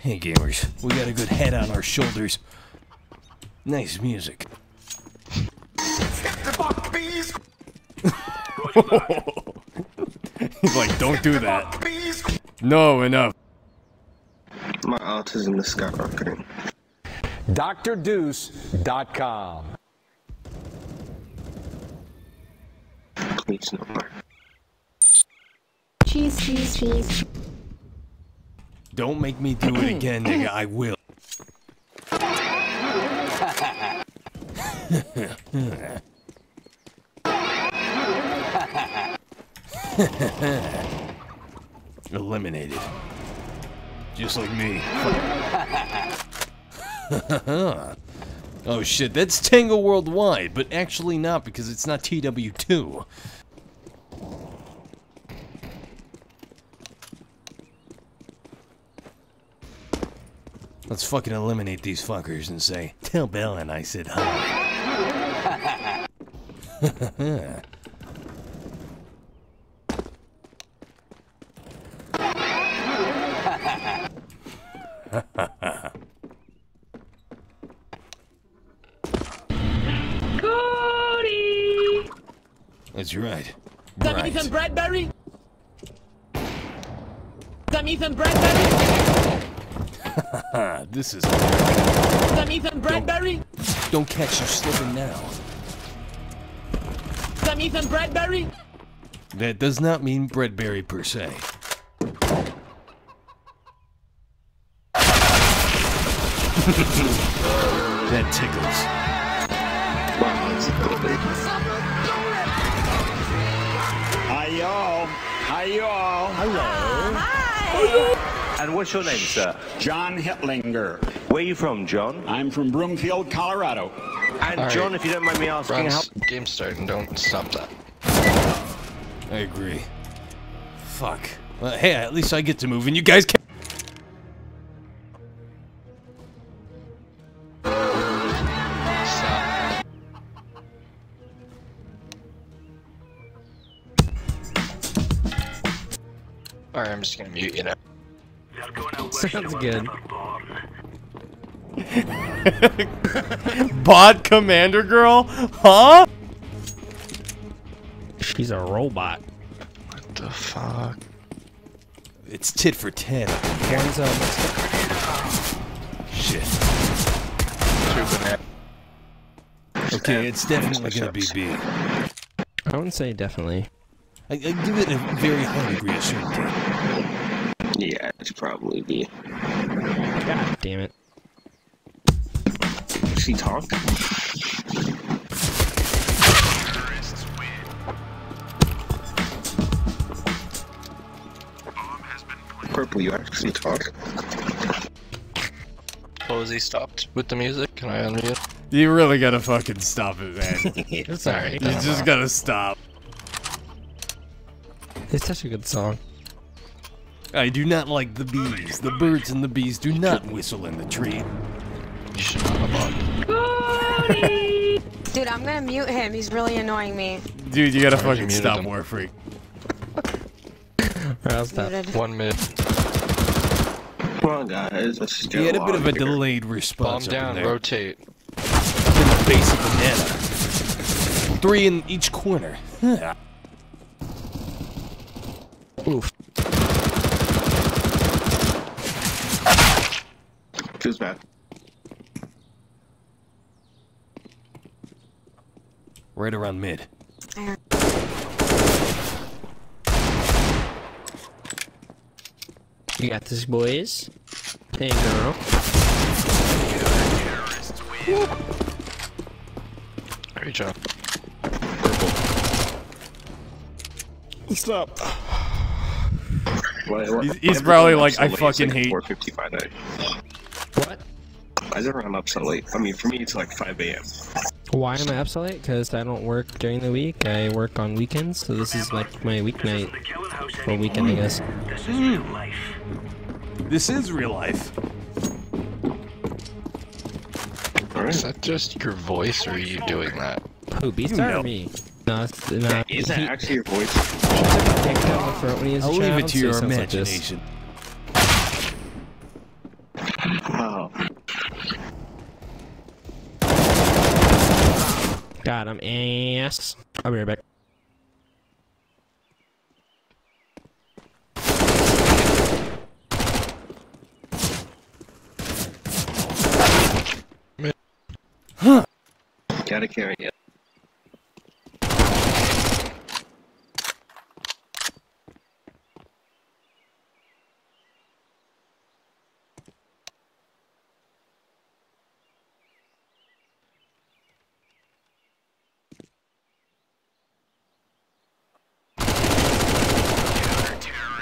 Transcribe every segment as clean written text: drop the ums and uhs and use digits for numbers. Hey gamers, we got a good head on our shoulders. Nice music. He's like, don't do that. No, enough. My autism is skyrocketing. DrDeuce.com. Please, no more. Cheese, cheese, cheese. Don't make me do it again, nigga. I will. Eliminated. Just like me. Oh shit, that's Tango Worldwide, but actually not because it's not TW2. Let's fucking eliminate these fuckers and say, tell Bella and I said hi. Cody! That's right. Some Ethan Bradbury? Some Ethan Bradbury? This is... Some Ethan Bradbury? Don't catch you slipping now. Some Ethan Bradbury? That does not mean Bradbury per se. That tickles. Hi y'all. Hi y'all. Hello. Hi. And what's your name, sir? John Hittlinger. Where are you from, John? I'm from Broomfield, Colorado. And right. John, if you don't mind me asking, how game's starting, don't stop that. I agree. Fuck. Well, hey, at least I get to move and you guys can't. Alright, I'm just gonna mute you now. Sounds good. Bot Commander Girl? Huh? She's a robot. What the fuck? It's tit for tat. Karen's shit. Okay, it's definitely gonna be B. I wouldn't say definitely. I give it a very high degree of certainty. Yeah, it's probably B. God damn it. Does she talk? Terrorists win. Bomb has been planted. Purple, you actually talk. Posey stopped with the music. Can I unmute? You really gotta fucking stop it, man. It's alright. You just gotta stop. It's such a good song. I do not like the bees. The birds and the bees do not whistle in the tree. You should not have Cody! Dude, I'm gonna mute him. He's really annoying me. Dude, you gotta fucking stop Warfreak. Right, 1 minute. Come on, guys. You had a bit of a delayed response. Bomb down, rotate. In the base of the net. 3 in each corner. Huh. Oof. Feels bad. Right around mid. You got this, boys. Hey, girl. Great job. Purple. Stop. He's probably like, I fucking hate. What? I never run up so late. I mean, for me, it's like 5 a.m. Why am I up so late? Because I don't work during the week. I work on weekends, so this is like my weeknight. Well, weekend, I guess. This is real life. This is real life. Is that just your voice, or are you doing that? Who, Beast or me? No, it's not. Is that actually your voice? I'll leave it to your imagination. God, I'm ass. I'll be right back. Huh. Gotta carry it.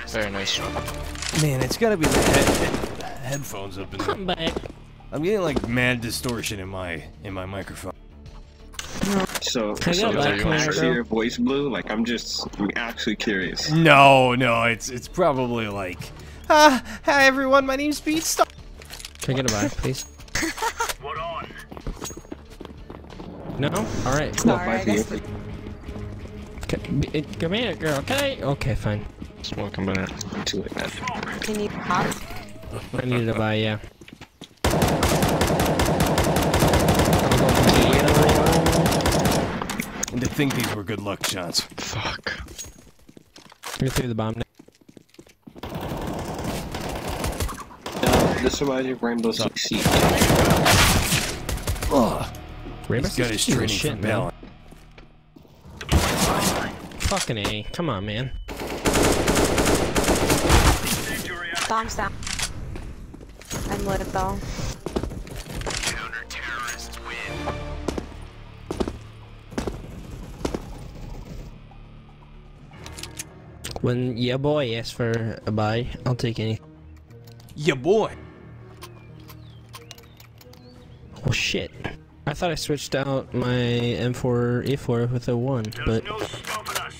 Very nice. Man, it's gotta be the headphones up in there. I'm back. I'm getting like mad distortion in my microphone. So like, can I hear your voice blue? Like, I'm actually curious. No, it's probably like, hi everyone, my name's Beast. Can I get a bye, please? What on? No? Alright. Cool. Come here, girl, okay? Okay, fine. Welcome back. I'm too late, man. Can you pop? I needed a buy, yeah. And to think these were good luck shots. Fuck. You're through the bomb now. This reminds me of Rainbow Six Siege. Ugh. Rainbow Six Siege is shit, man. Fucking A. Come on, man. Bombs down. I'm lit up though. Counter terrorists win. When your boy asks for a buy, I'll take any. Your boy. Oh shit! I thought I switched out my M4A4 with a 1, but no stopping us.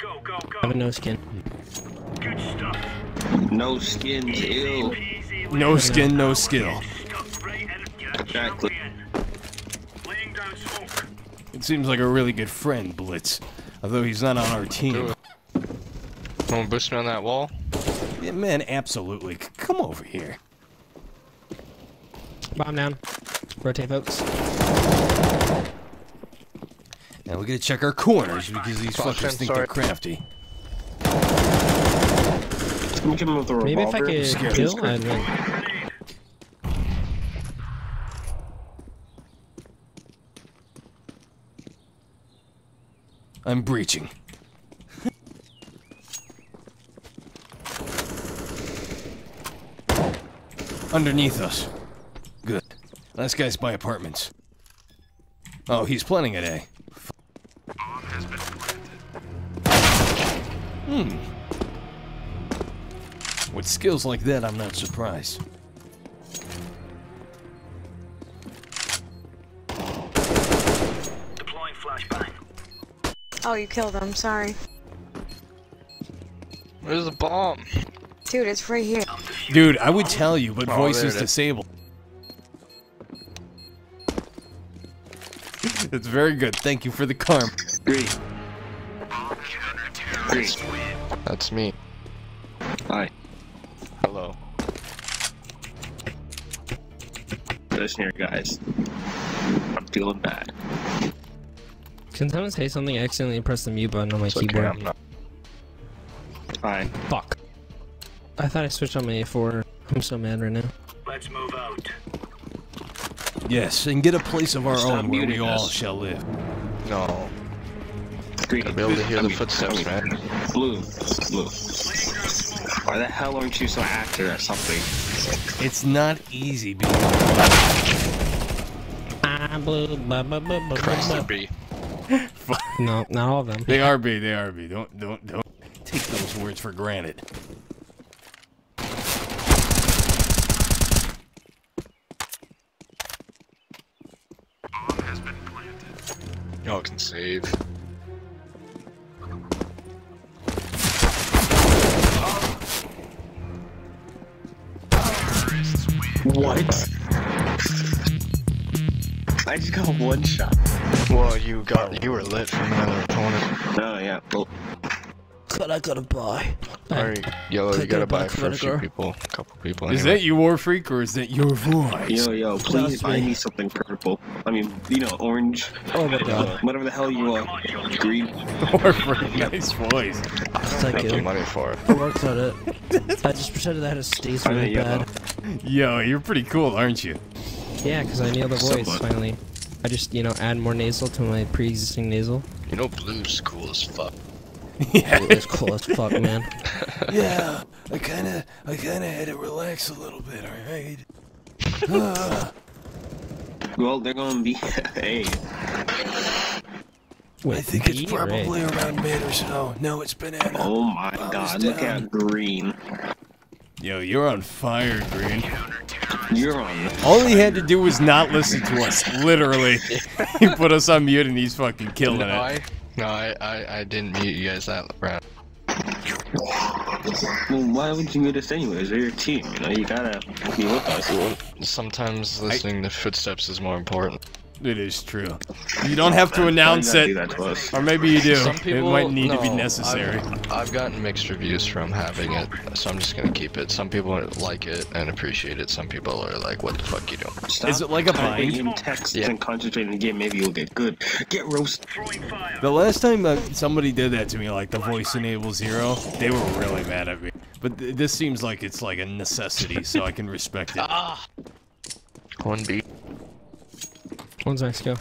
Go, go, go. I have no skin. Good stuff. No skin's ill. No skin, no skill. Exactly. It seems like a really good friend, Blitz. Although he's not on our team. Someone boosting on that wall? Yeah, man, absolutely. Come over here. Bomb down. Rotate, folks. Now we gotta check our corners because these fuckers think they're crafty. Maybe if I could kill him. I'm breaching. Underneath us. Good. Last guy's by apartments. Oh, he's planning it, eh? With skills like that, I'm not surprised. Deploying flashbang. Oh, you killed him, sorry. Where's the bomb? Dude, it's right here. Dude, I would tell you, but voice is disabled. It's very good, thank you for the karm. Great. That's me. Hi. Hello. Listen here, guys. I'm feeling bad. Can someone say something? I accidentally pressed the mute button on my keyboard. Okay, I'm not. Fine. Fuck. I thought I switched on my A4. I'm so mad right now. Let's move out. Yes, and get a place of our own where we all shall live. No. Green. I'll be able to hear the footsteps, man. Right? Blue. Why the hell aren't you so active at something? It's not easy, B. I'm blue, blah, blah, blah. Christ, they're B. No, not all of them. They are B. Don't take those words for granted. Bomb has been planted. Y'all can save. What? I just got one shot. Well, you were lit from another opponent. Oh yeah. cut, I gotta buy. Alright, Yellow, you gotta buy for a few people. A couple people. Is that you, Warfreak, or is that your voice? Yo, please buy me something purple. I mean, you know, orange. Oh my god. Whatever the hell you want. Green. Warfreak, nice voice. Thank you. Money for it. I worked on it. I just pretended I had a Stacy really bad. Yo, you're pretty cool, aren't you? Yeah, because I nailed the voice, finally. I just, you know, add more nasal to my pre-existing nasal. You know, blue's cool as fuck. Yeah, it's cool as fuck, man. Yeah, I kinda had to relax a little bit, alright? Well, they're gonna be... hey. Wait, I think it's probably around mid or so. No, it's banana. Oh my god, look at Green. Yo, you're on fire, Green. You're on. All he had to do was not listen to us. Literally, he put us on mute and he's fucking killing it. No, I didn't mute you guys that round. Well, why would you mute us anyways? They're your team, you know. You gotta be with us. Sometimes listening to footsteps is more important. It is true. You don't have to announce it, or maybe you do. Some people, it might need to be necessary. I've gotten mixed reviews from having it, so I'm just gonna keep it. Some people like it and appreciate it. Some people are like, "What the fuck you doing?" Stop is it like a bind? Text and concentrate in the game. Maybe you'll get good. Get roasted. The last time somebody did that to me, like the voice enables zero, they were really mad at me. But this seems like it's like a necessity, so I can respect it. Ah. One beat. One's XCO.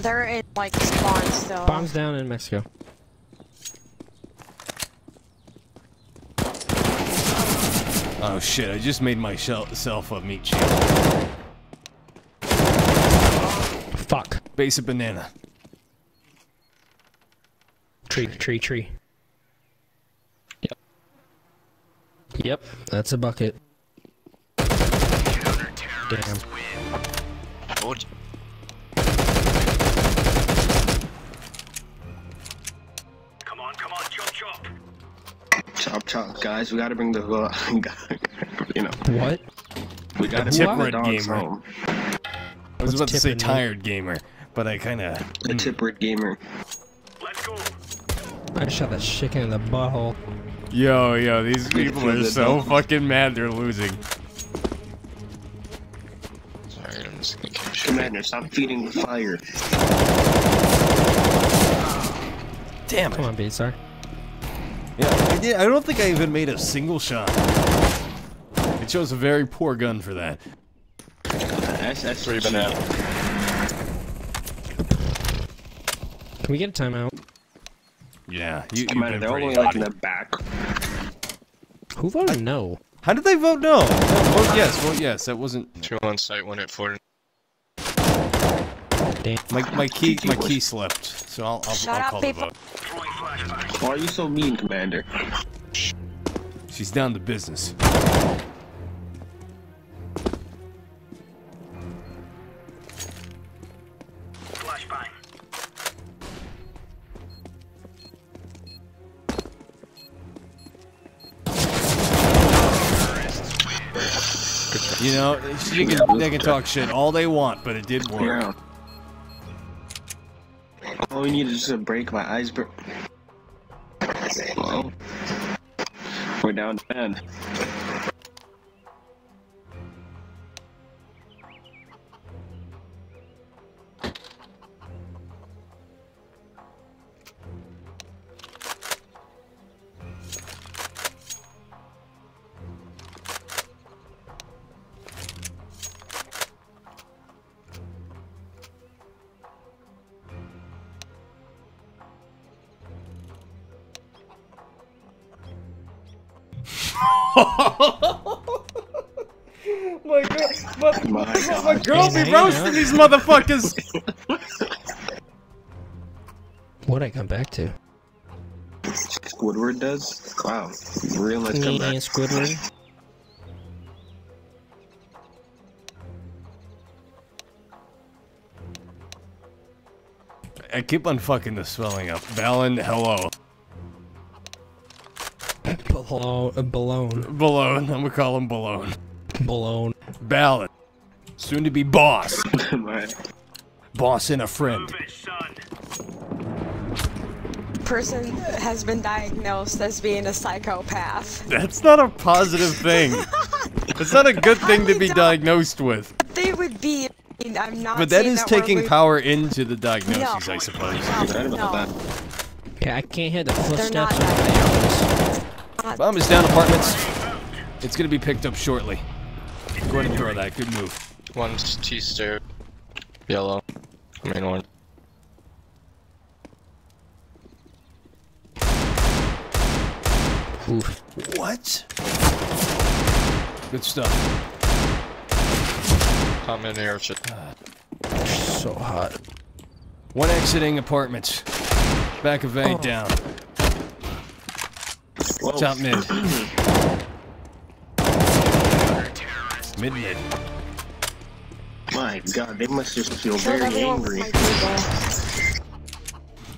They're in, like, spawn still. Bombs down in Mexico. Oh shit, I just made myself a meat shield. Fuck. Base of banana. Tree. Yep, that's a bucket. Damn. Come on, chop. Chop, guys, we gotta bring the, you know. What? We gotta tip red gamer. Home. I was about to say tired gamer, but I kinda... The tip red gamer. Let's go. I shot that chicken in the butthole. Yo, these people are so fucking mad they're losing. Sorry, I'm just gonna keep shooting. Commander, stop feeding the fire. Damn it. Come on, Beast, sorry. Yeah, I did. I don't think I even made a single shot. It shows a very poor gun for that. That's where you've been at. Can we get a timeout? Yeah, you've been they're only like in the back. Who voted no? How did they vote no? Vote yes. That wasn't true on site when it for. Damn. My key slipped, so I'll call the vote. Why are you so mean, Commander? She's down to business. You know, they can talk shit all they want, but it did work. Yeah. All we need is just a break. My eyes burn. Well, we're down 10. My girl be roasting these motherfuckers. What'd I come back to? Squidward does? Wow. Real nice comeback. Squidward. I keep on fucking the spelling up. Balin, hello. Balone. I'm gonna call him Balone. Balone. Balin. Soon to be boss. boss and a friend. Person has been diagnosed as being a psychopath. That's not a positive thing. It's not a good thing to be diagnosed with. They would be. I'm not. But that is that taking power into the diagnosis, no. I suppose. No. Yeah, I can't hear the footsteps. Bomb is down. Apartments. It's gonna be picked up shortly. Go ahead and throw that. Good move. One's T-stair. Yellow. Main one. Oof. What? Good stuff. I'm in here. So hot. One exiting apartments. Back of A down. Whoa. Top mid. Mid. My God, they must just feel very angry.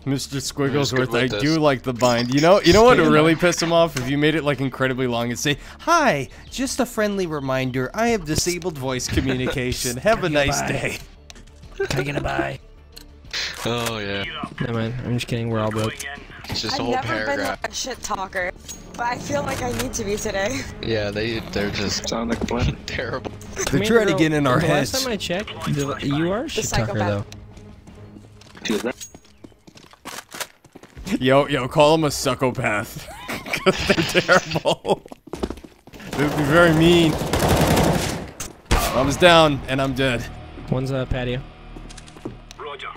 Mr. Squigglesworth, I do like the bind. You know what would really piss him off? If you made it like incredibly long and say, "Hi, just a friendly reminder, I have disabled voice communication. Have a nice day." Can I get a bye? Oh yeah. Never mind. I'm just kidding. We're all broke. It's just a whole paragraph. I've never been a shit talker, but I feel like I need to be today. Yeah, they're just sound like terrible. They're trying to get in our heads. Last time I checked, you are a shit talker though. Yo, call them a succopath. Cause they're terrible. They'd be very mean. I was down, and I'm dead. One's a patio. Roger.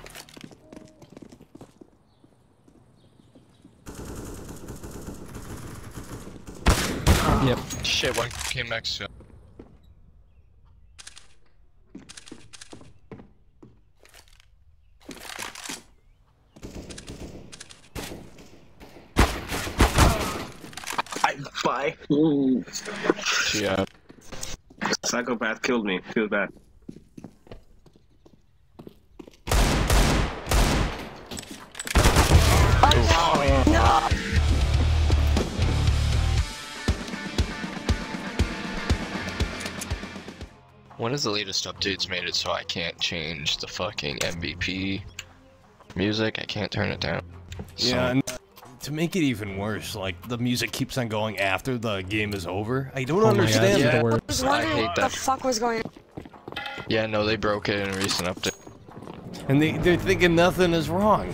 Yep. Shit, one came next to him. Bye. Ooh. Yeah. Psychopath killed me. Feel bad. Oh, no. No. One of the latest updates made it so I can't change the fucking MVP music. I can't turn it down. So. Yeah. To make it even worse, like, the music keeps on going after the game is over. I don't understand that. I was wondering what the fuck was going on. Yeah, no, they broke it in a recent update. And they're thinking nothing is wrong.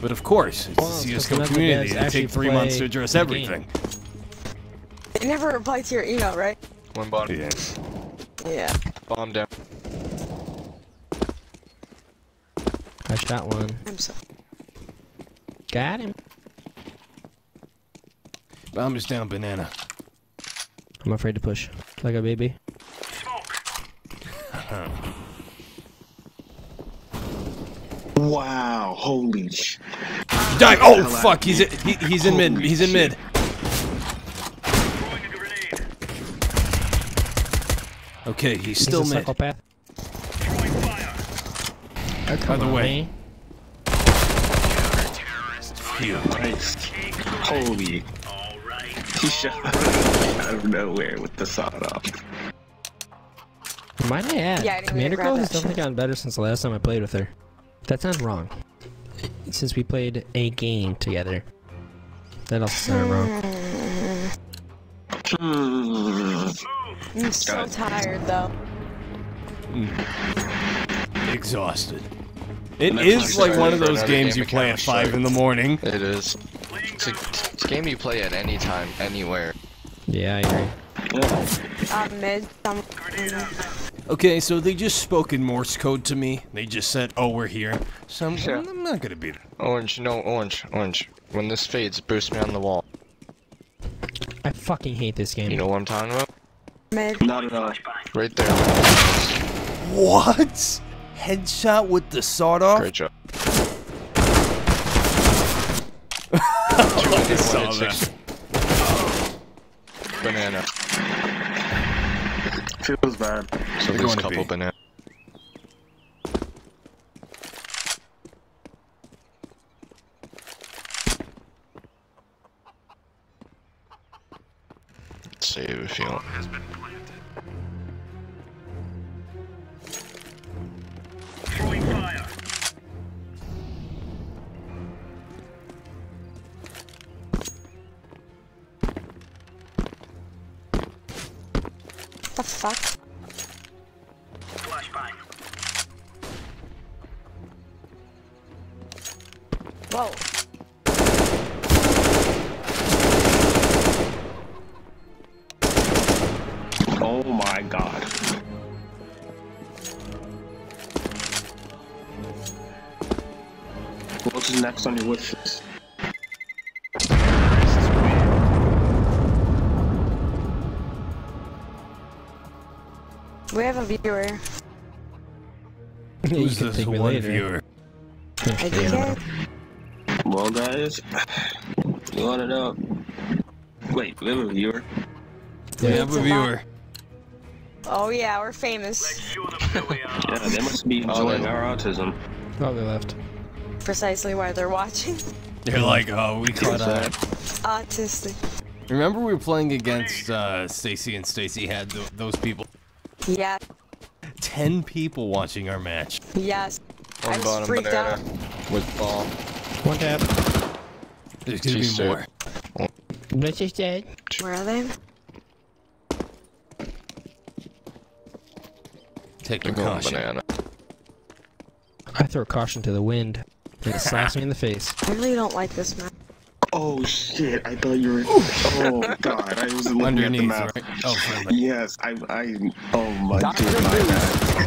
But of course, it's the CSGO community. They take 3 months to address everything. They never replied to your email, right? One bomb. Yeah. Bomb down. I shot one. I'm sorry. Got him. Bomb is down, banana. I'm afraid to push. Like a baby. Wow, holy shit. Die! Oh, fuck, he's in mid. He's in mid. Okay, he's still mid. By the way. Nice. Holy. He shot out of nowhere with the sawed off. Might I add, Commander Girl has definitely gotten better since the last time I played with her. That's not wrong. Since we played a game together. That also sounded wrong. I'm so tired though. Exhausted. It is like one of those games you play at 5 in the morning. It is. It's a game you play at any time, anywhere. Yeah, I agree. Okay, so they just spoke in Morse code to me. They just said, "Oh, we're here." So I'm not gonna be there. Orange, no, orange, orange. When this fades, boost me on the wall. I fucking hate this game. You know what I'm talking about? Mid. Not at all. Right there. What? Headshot with the sawed-off? Great job. I saw that. Banana. Feels bad. So there's a couple banana. Save if you want. The fuck? Flashbang. Whoa. Oh my god. What's next on your wish list? We have a viewer. Who's this one viewer? I can't. Well, guys, you want it up. Wait, we have a viewer. Yeah, we have a viewer. Oh yeah, we're famous. Yeah, they must be enjoying our autism. Oh, they left. Precisely why they're watching. They're like, oh, we caught up. Autistic. Remember we were playing against Stacy, and Stacy had those people. Yeah. 10 people watching our match. Yes. I was freaked out. With ball. One tap. There's gonna be more. What she said? Where are they? Take your caution. Banana. I throw caution to the wind, and it slaps me in the face. I really don't like this map. Oh shit! I thought you were. Oh god! I was looking at the map. Right? Oh, friendly. Yes, I. Oh my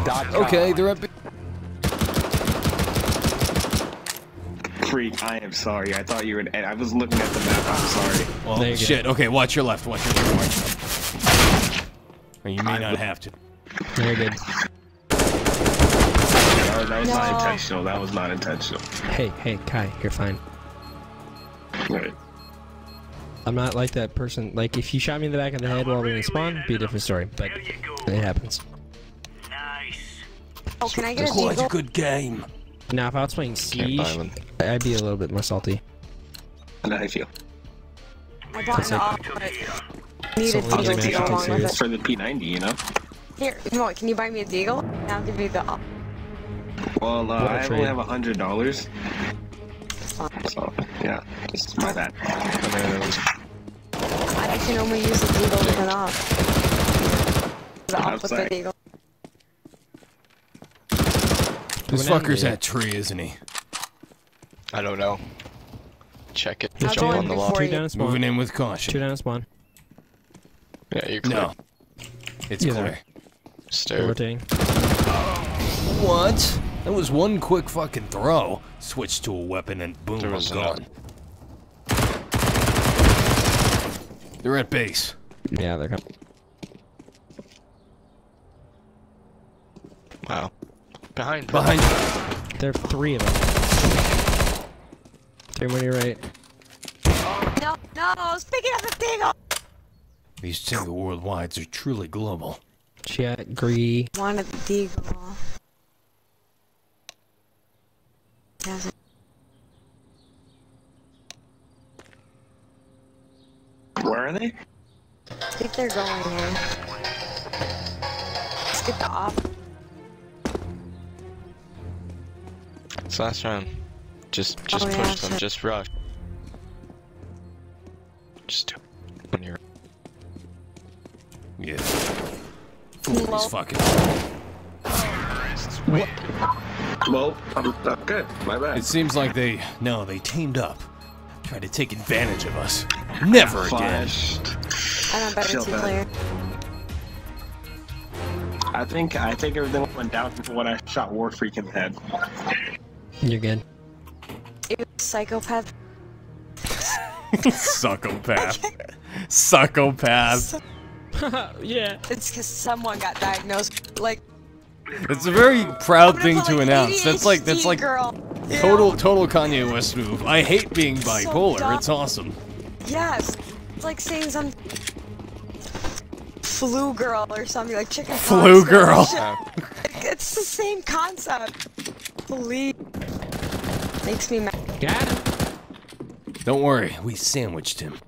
god! Okay, they're up. Freak! I am sorry. I thought you were. I was looking at the map. I'm sorry. Well, shit. Go. Okay, watch your left. Watch your left. Or you may not have to. Very good. That was not intentional. That was not intentional. Hey, Kai, you're fine. Right. I'm not like that person. Like, if you shot me in the back of the head while we respawn, be a different story. But it happens. Nice. Oh, can I get a deagle? Quite a good game. Now, if I was playing Siege, I'd be a little bit more salty. How do I feel? I bought an off, but I need a deagle to go along with it. For the P90, you know. Here, no, can you buy me a deagle? I'll give you the off. Well, I only have $100. So, yeah, just my bad. I can only use the deagle with an off. The off with the deagle. This fucker's at tree, isn't he? I don't know. Check it. Jump on the loft. Moving in with caution. 2 down spawn. Yeah, you're clear. No. It's clear. Stare. What? That was one quick fucking throw. Switch to a weapon and boom, I'm gone. They're at base. Yeah, they're coming. Wow. Behind. There are 3 of them. 3 more to your right. No, I was picking up the deagle. These single worldwides are truly global. Chat, Gree. Wanted the deagle. Where are they? I think they're going in. Let's get the off. It's last round. Just push them. Shit. Just rush. Just do it on your. Yeah. Ooh, he's fucking. What? Well, I'm not good. My bad. It seems like they teamed up. Tried to take advantage of us. Never again. I'm a better team player. I think everything went down from when I shot Warfreak in the head. You're good. It was psychopath. Psychopath. Psychopath. Yeah. It's because someone got diagnosed. Like. It's a very proud thing to announce. That's like total Kanye West move. I hate being bipolar. So it's awesome. Yes, it's like saying some flu girl or something like chicken. Flu girl. It's the same concept. Believe. Makes me mad. Got him. Don't worry, we sandwiched him.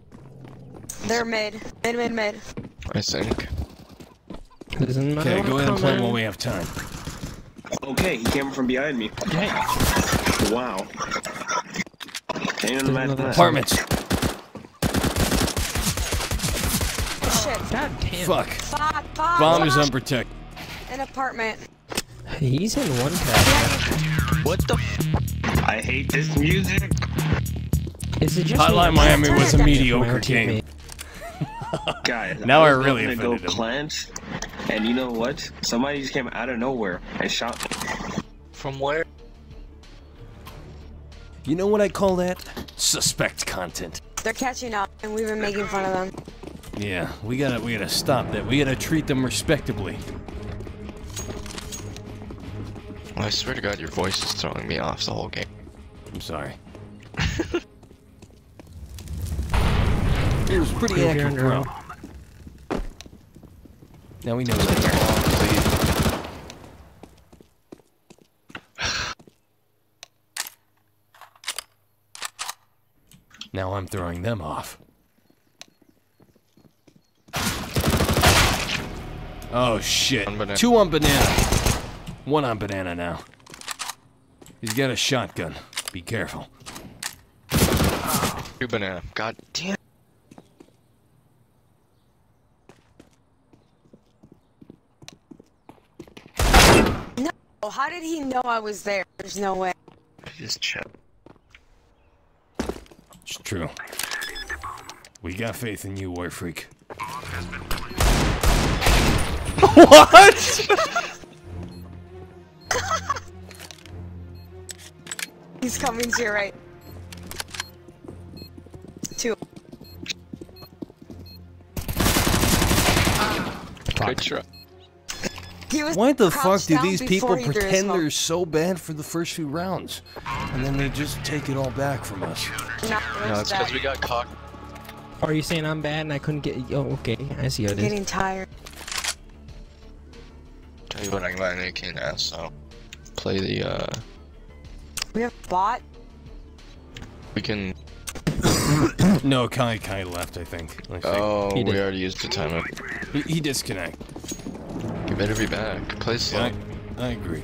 They're mid. I think. Okay, go ahead and play while we have time. Okay, he came from behind me. Okay. Wow. Apartments. Oh, shit. God damn. Fuck. Bomb is unprotected. An apartment. He's in one cabin. What the f? I hate this music. Is it just Hotline Miami was a mediocre game. Guys, now I really gonna go plant, and you know what? Somebody just came out of nowhere and shot me. From where? You know what I call that? Suspect content. They're catching up, and we've been making fun of them. Yeah, we gotta stop that. We gotta treat them respectably. I swear to God, your voice is throwing me off the whole game. I'm sorry. It was pretty accurate, bro. Now we know that. Now I'm throwing them off. Oh shit! Two on banana. One on banana now. He's got a shotgun. Be careful. Two banana. God damn. No. How did he know I was there? There's no way. Just check. It's true. We got faith in you, Warfreak. What? He's coming to your right. Two. Good try. Why the fuck do these people pretend they're so bad for the first few rounds? And then they just take it all back from us. No, it's because we got cocked. Are you saying I'm bad and I couldn't get... Oh, okay. I see how it is. I'm getting tired. Tell you what, I'm glad I can't ask, so... Play the, We have bot. We can. No, Kai left. I think. Oh, we already used the timer. He disconnected. You better be back. Play slow. Yeah, I agree.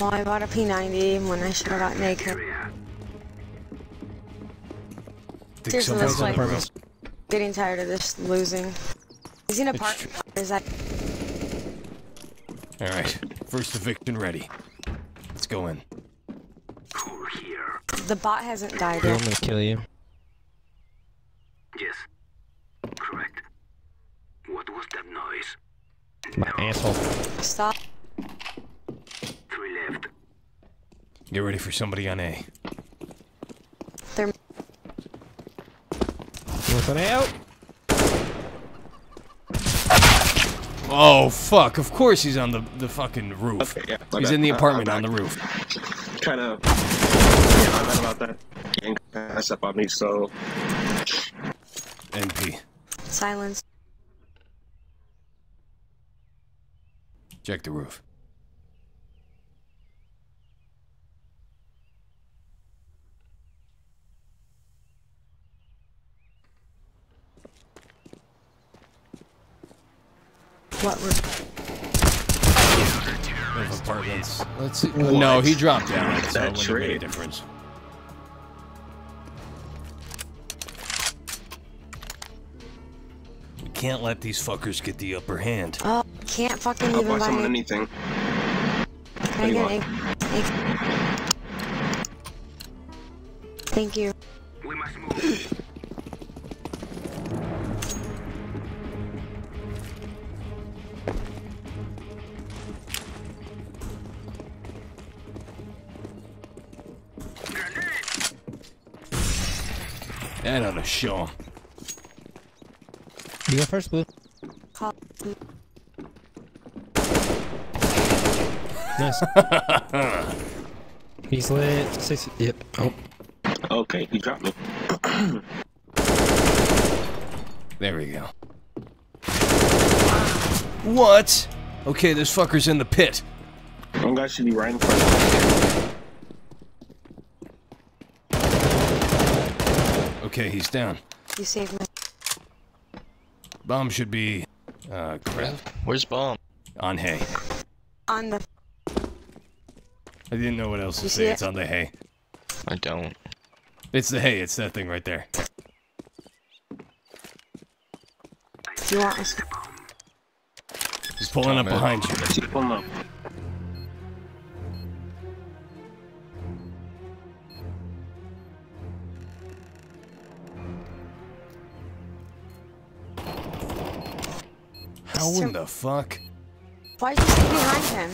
Well, I bought a P90 when I should have gotten naked. There's this like getting tired of this losing. He's in a park. Is that? All right. First eviction ready. Let's go in. The bot hasn't died yet. I'm gonna kill you. Yes. Correct. What was that noise? My asshole. Stop. 3 left. Get ready for somebody on A. They're... Moving out! Oh, fuck. Of course he's on the fucking roof. Okay, yeah, he's in the apartment on the roof. Kind of... Yeah, I'm mad about that. Getting ass up on me, so... NP. Silence. Check the roof. What roof? Apartments. Let's see. What? No, he dropped down. That's that tree. Difference. We can't let these fuckers get the upper hand. Oh, can't fucking even buy someone anything. Can I get egg? Thank you. We must move. That ought to show him. You go first, Blue. Nice. He's lit. 6. Yep. Oh. Okay, he dropped me. There we go. What? Okay, this fucker's in the pit. One guy should be right in front of me. Okay, he's down. You saved me. Bomb should be... crap. Where's bomb? On hay. On the... I didn't know what else to say. It's on the hay. I don't. It's the hay. It's that thing right there. Do you want us to bomb? He's pulling up behind you. He's pulling up. How in the fuck? Why is he behind him?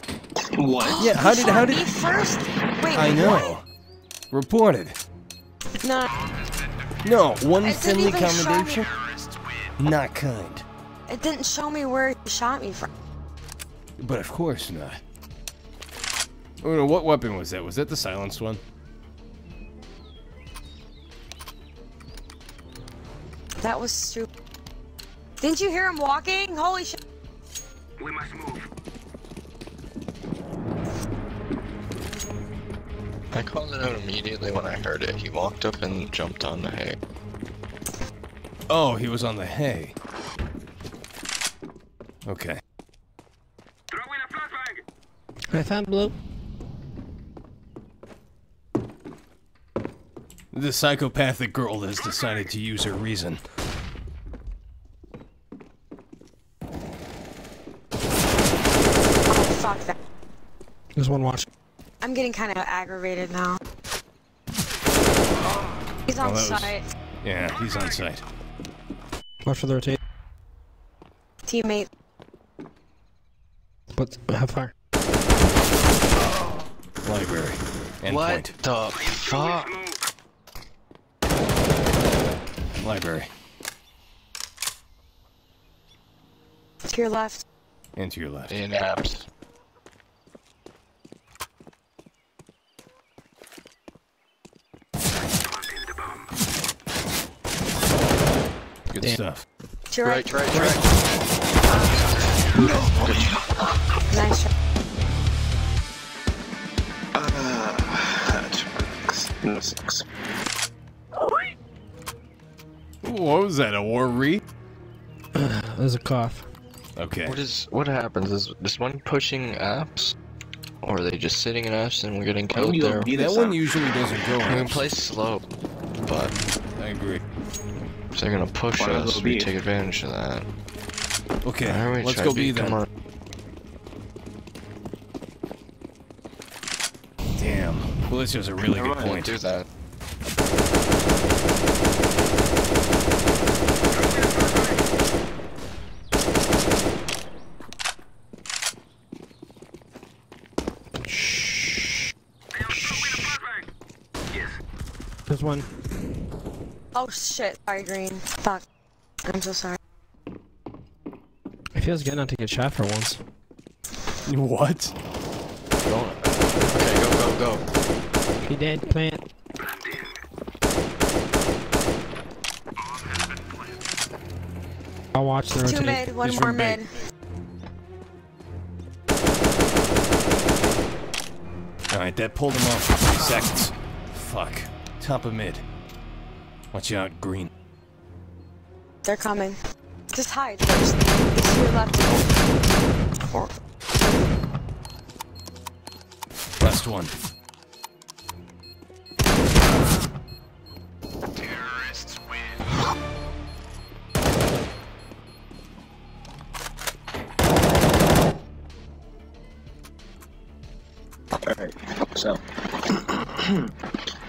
What? Yeah, how did he first? Wait, I know. What? Reported. No. No, one friendly commendation. Not kind. It didn't show me where he shot me from. But of course not. Oh no, what weapon was that? Was that the silenced one? That was stupid. Didn't you hear him walking? Holy shit. We must move. I called it out immediately when I heard it. He walked up and jumped on the hay. Oh, he was on the hay. Okay. Throw in a flashbang! I found blue. The psychopathic girl has decided to use her reason. Oh, fuck that. There's one watch. I'm getting kind of aggravated now. He's on site. Yeah, he's on site. Watch for the rotate. Teammate. But have fire. Library. End what point. The fuck? Library. To your left. And to your left. In apps. Good damn stuff. To your right. Right. No. Good job. Nice shot. Six. What was that? A war wreath? That was a cough. Okay. What happens? Is one pushing apps? Or are they just sitting in apps and we're getting killed there? That one usually doesn't go. We can play slow, but I agree. So they're gonna push us, we take advantage of that. Okay, let's go B then. Damn, Felicia's a really good point. Do that. There's one. Oh shit, sorry green. Fuck. I'm so sorry. It feels good not to get shot for once. What? Okay, go. He dead, plant. I'll watch the rotation. Two mid, one more mid. Alright, that pulled him off for 3 seconds. Fuck. Top of mid. Watch out, green. They're coming. Just hide first. It's your left. Last one. Terrorists win. Alright, so.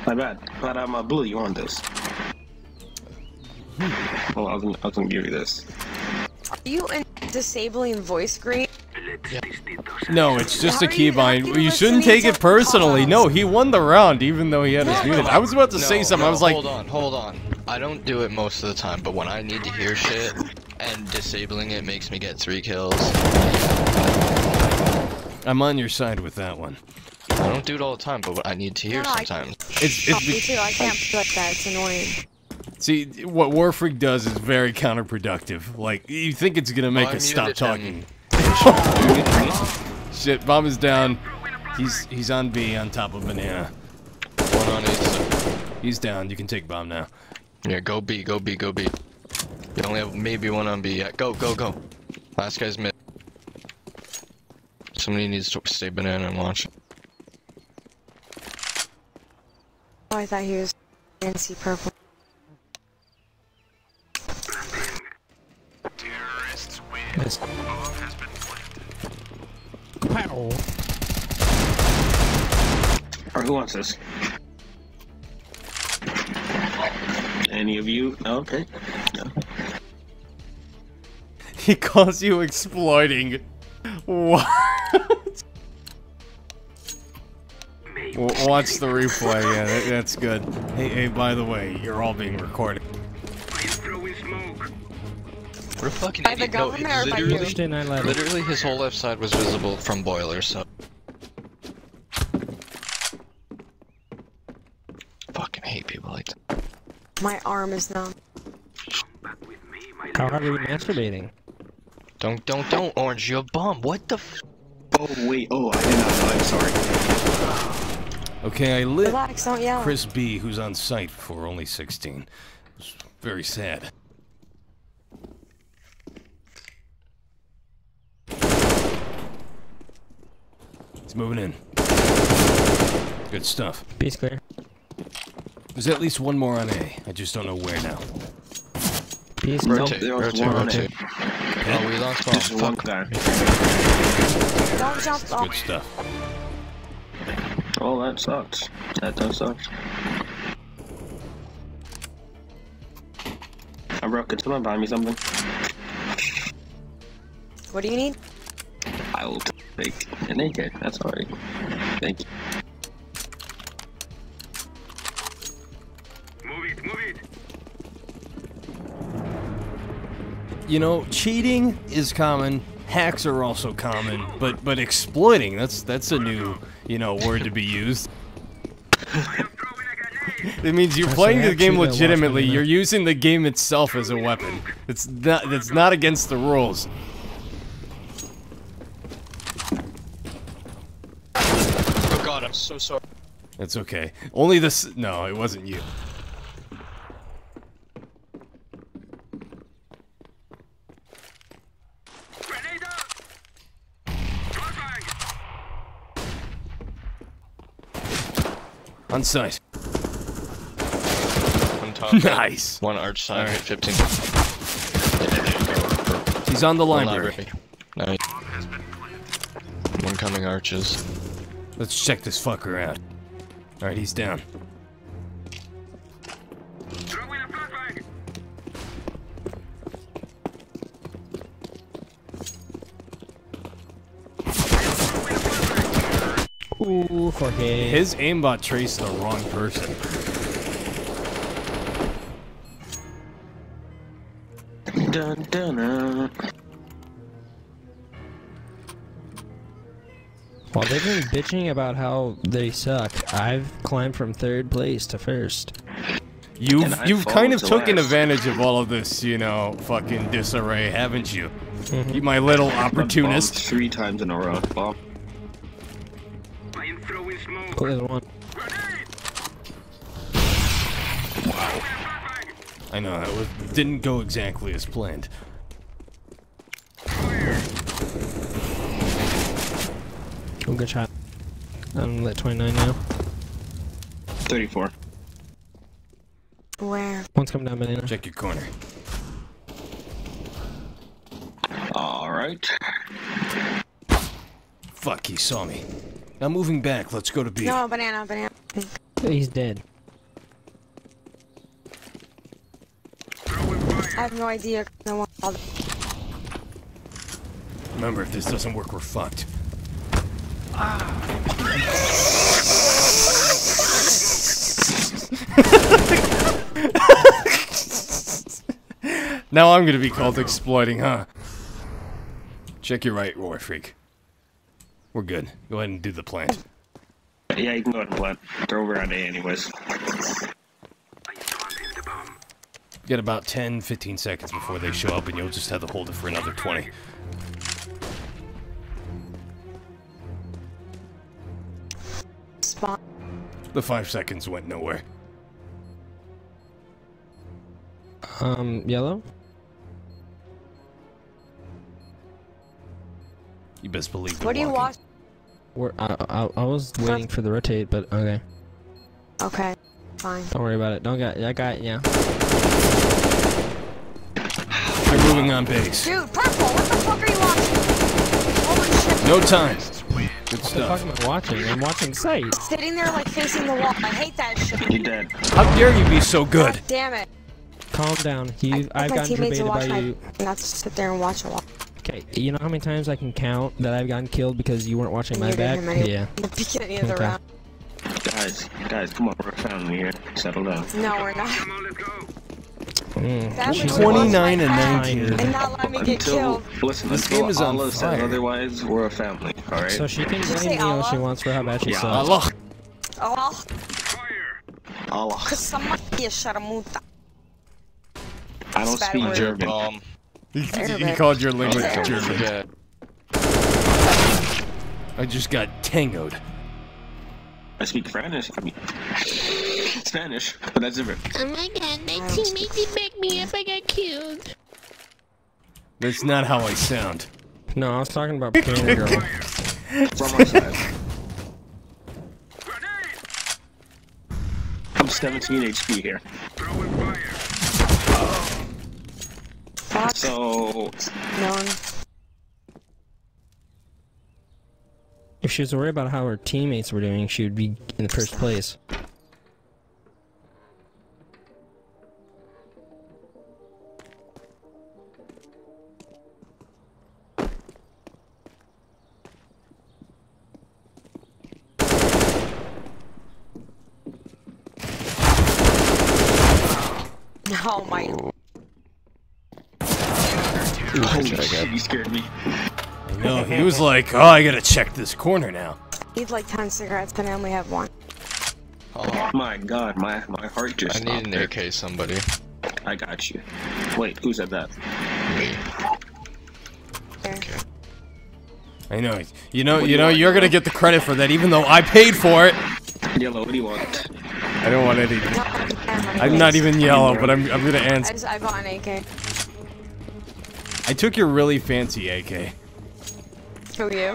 My bad. Glad I'm a bully on this. Well, I was gonna give you this. Are you in disabling voice green? Yeah. No, it's just a keybind. You shouldn't take it personally. No, he won the round even though he had his unit. I was about to say something. I was like, hold on. I don't do it most of the time, but when I need to hear shit and disabling it makes me get 3 kills. I'm on your side with that one. I don't do it all the time, but I need to hear sometimes. It's me too. I can't do that. It's annoying. See, what Warfreak does is very counterproductive. Like, you think it's gonna make us stop talking. Shit, bomb is down. He's on B, on top of banana. One on A. He's down. You can take bomb now. Yeah, go B. You only have maybe one on B yet. Go. Last guy's mid. Somebody needs to stay banana and watch. Oh, I thought he was fancy purple. Terrorists win. Yes. Ow. Or who wants this? Any of you? Oh, okay. No. He calls you exploiting. What? Watch the replay. Yeah, that's good. Hey, by the way, you're all being recorded. We're a fucking idiot. No, literally his whole left side was visible from boiler, so. Fucking hate people like that. My arm is numb. How are you masturbating? Don't, Orange, you're a bum. What the f? Oh, wait. Oh, I did not know. I'm sorry. Okay, I live. Relax, don't yell. Chris B., who's on site for only 16. It's very sad. It's moving in. Good stuff. Peace clear. There's at least one more on A. I just don't know where now. Peace clear. Rotate. Oh, we lost one. Just fuck that. Don't jump off. Good stuff. Oh, that sucks. That does suck. I broke it. Someone buy me something. What do you need? I will take an naked. That's alright. Thank you. You know, cheating is common, hacks are also common, but exploiting, that's a new, you know, word to be used. It means you're playing the game legitimately, you're using the game itself as a weapon. It's not against the rules. Oh god, I'm so sorry. That's okay. Only this- no, it wasn't you. On site. On top. Nice. One arch side. Right. 15. He's on the library. Nice. One coming arches. Let's check this fucker out. All right, he's down. Ooh, Jorge. His aimbot traced the wrong person. Dun, dun, dun. While they've been bitching about how they suck, I've climbed from third place to first. You've kind of taken advantage of all of this, you know, fucking disarray, haven't you? Mm-hmm. You my little opportunist. Bombed 3 times in a row. Bomb. Oh, there's one. Wow. I know, that didn't go exactly as planned. Oh, good shot. I'm at 29 now. 34. Where? One's coming down banana. Check your corner. Alright. Fuck, he saw me. I'm moving back, let's go to B. No, banana. He's dead. I have no idea. Remember, if this doesn't work, we're fucked. Now I'm gonna be called exploiting, huh? Check your right, Warfreak. We're good. Go ahead and do the plant. Yeah, you can go ahead and plant. They're over on A anyways. You got about 10, 15 seconds before they show up and you'll just have to hold it for another 20. Spot. The 5 seconds went nowhere. Yellow? You best believe. What do you watch? I was waiting for the rotate, but okay. Okay, fine. Don't worry about it. I got it. Yeah. They're moving on base. Dude, purple. What the fuck are you watching? Holy shit. No time. Good stuff. What the fuck am I watching? I'm watching Sight. Sitting there like facing the wall. I hate that shit. You're dead. How dare you be so good? God damn it. Calm down. I've gotten debated by you. Not to sit there and watch a lot. Okay, you know how many times I can count that I've gotten killed because you weren't watching my back? Yeah. Okay. Guys, come on, we're family here. Settle down. No, we're not. Come on, let's go. Mm. 29 and 19. And not let me get killed. Listen, this game is on fire. Otherwise, we're a family. All right. So she can blame me all she wants for how bad she sucks. Allah. Allah. Fire. Allah. I don't speak German. You called your language German. Yeah. I just got tangoed. I speak Spanish. I mean, Spanish, but that's different. Oh my god, my teammate didn't back me up. I got killed. That's not how I sound. No, I was talking about Pam girl. From my side. I'm 17 HP here. Fuck. So... No one. If she was worried about how her teammates were doing, she would be in the first place. Oh my... Ooh, you scared me. No, he was like, oh, I gotta check this corner now. He'd like 10 cigarettes, but I only have one. Oh my god, my heart just stopped. I need an AK, somebody. I got you. Wait, who said that? Me. Okay. I know, you know, you're gonna get the credit for that, even though I paid for it. Yellow, what do you want? I don't want anything. I'm not even yellow, but I'm gonna answer. I bought an AK. I took your really fancy AK. Who you?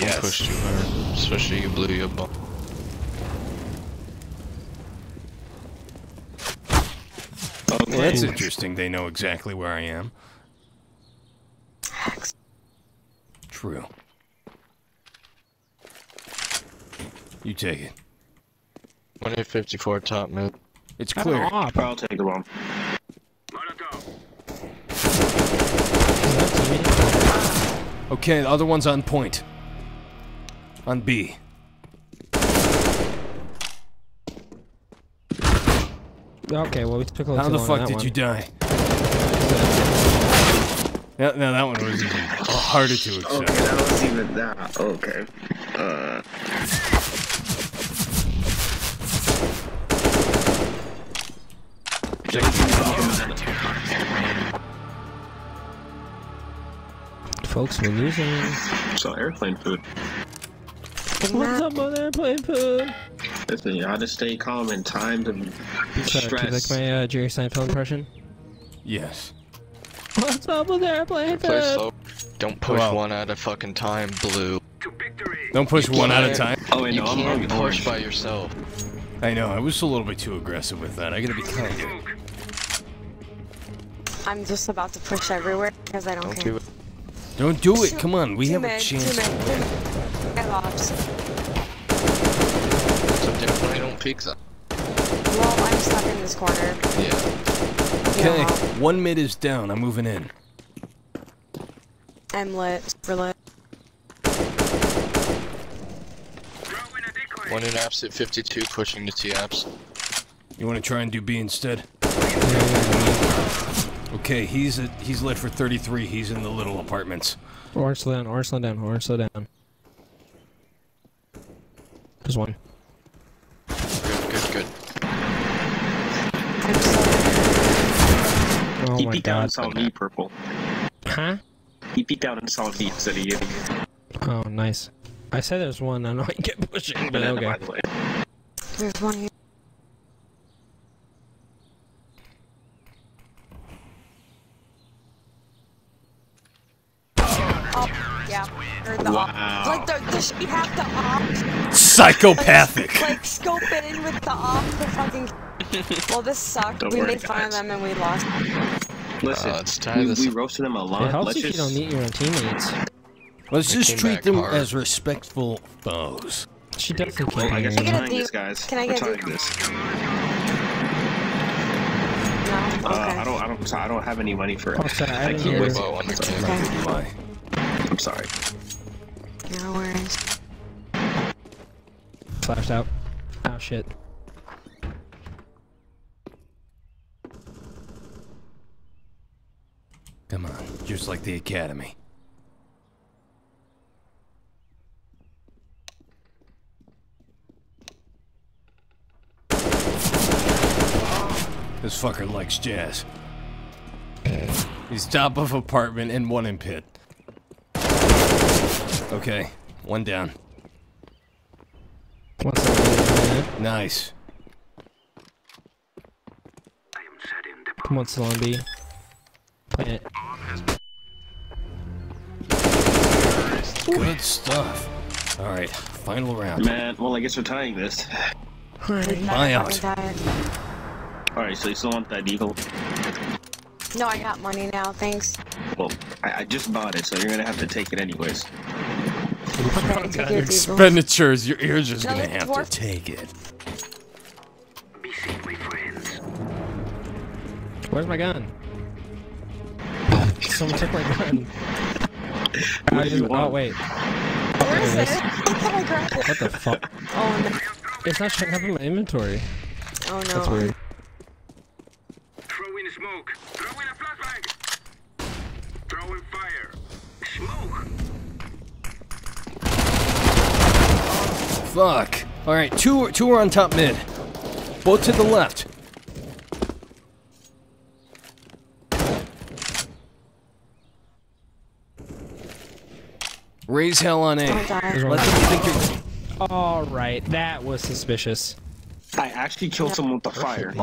Yes. I pushed you hard, especially you blew your bomb. Okay. Well, that's interesting. They know exactly where I am. True. You take it. 154 top mid. It's clear. I'll take the bomb. Okay, the other one's on point. On B. Okay, well we took a little too long on that one. How the fuck did you die? No, no, that one was even harder to accept. Okay, that was even that. Okay. Folks, we're losing. So airplane food. What's up on airplane food? Listen, you gotta stay calm in times of stress. Do you like my Jerry Seinfeld impression? Yes. What's up with airplane food? So, don't push one at a fucking time, blue. Don't push one at a time? Oh, wait, no, you can't push by yourself. I know, I was a little bit too aggressive with that. I gotta be kind. I'm just about to push everywhere because I don't care. Don't do it, come on, we have a chance to win. I lost. So definitely don't peek that. Well, I'm stuck in this corner. Yeah. Okay, one mid is down, I'm moving in. I'm lit, super lit. One in apps at 52, pushing to T-apps. You wanna try and do B instead? Okay, he's lit for 33. He's in the little apartments. Orange slow down, orange slow down, orange slow down. There's one. Good. Oh he my beat god. Down and saw me purple. Huh? He beat down and saw me instead of you. Oh, nice. I said there's one. I know I kept pushing, but okay. By the way. There's one here. Wow. Like does she have the op? Psychopathic. Like scope it in with the op. The fucking. Well, this sucked. Don't we made fun of them and we lost. Listen, we roasted them a lot. It helps if you don't meet your own teammates. Let's just treat them as respectful foes. She doesn't care. I guess I'm tying this, guys. Can I get this? No. Okay. I don't have any money for it. Oh, sorry, I keep with low on the camera. I'm sorry. No worries. Flashed out. Oh shit. Come on, just like the academy. This fucker likes jazz. He's top of apartment and one in pit. Okay, one down. What's that? Nice. Come on, Salon B. Play it. Good stuff. Alright, final round. Man, well, I guess we're tying this. Alright. Buy out. Alright, so you still want that eagle? No, I got money now, thanks. Well, I just bought it, so you're gonna have to take it anyways. Okay, God, your expenditures, your ears are just gonna have to take it. Be safe, my friends. Where's my gun? Someone took my gun. Oh, wait. Where is it? What the fuck? Oh, no. It's not showing up in my inventory. Oh, no. That's weird. Smoke. Throw in a flashbang. Throw in fire. Smoke. Fuck. All right, two are on top mid. Both to the left. Raise hell on A. All right, that was suspicious. I actually killed someone with the fire.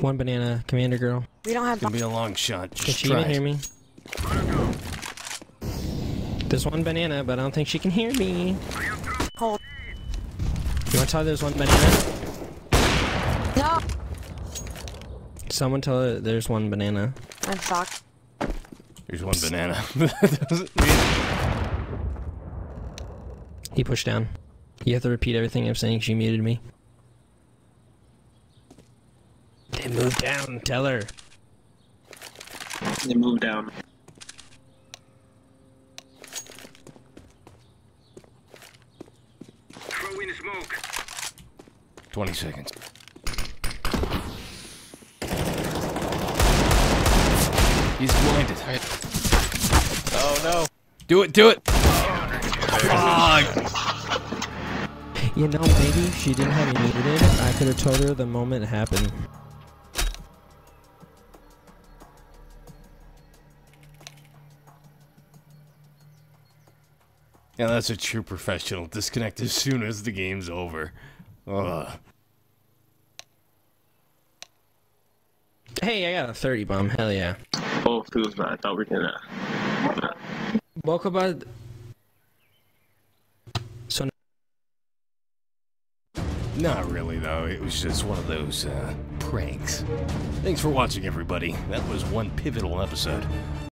One banana, commander girl. We don't have. It's gonna be a long shot. Just can she even hear me? There's one banana, but I don't think she can hear me. Hold. You want to tell her there's one banana? No. Someone tell her there's one banana. I'm fucked. There's one banana. He pushed down. You have to repeat everything I'm saying. She muted me. They moved down, tell her. They moved down. Throw in smoke. 20 seconds. He's blinded. Oh no. Do it, do it! Oh. You know, maybe she didn't have me muted it. I could have told her the moment it happened. Yeah, that's a true professional. Disconnect as soon as the game's over. Ugh. Hey, I got a 30 bomb. Hell yeah. Oh, Kuzma, I thought we were gonna. Bokobad. So. Not really, though. It was just one of those pranks. Thanks for watching, everybody. That was one pivotal episode.